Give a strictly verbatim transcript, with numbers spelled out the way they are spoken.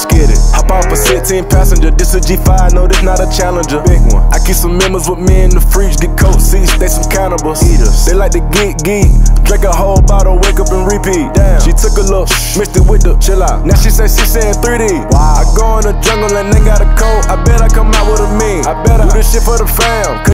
let's get it. Hop off a sixteen passenger, this a G five, no this not a Challenger. Big one. I keep some members with me in the fridge, get coat seats, they some cannibals. Eaters. They like to geek geek, drink a whole bottle, wake up and repeat. Damn. She took a look, mixed it with the chill out. Now she say she said three D. Wow. I go in the jungle and they got a coat, I bet I come out with a meme. I bet I do this shit for the fam.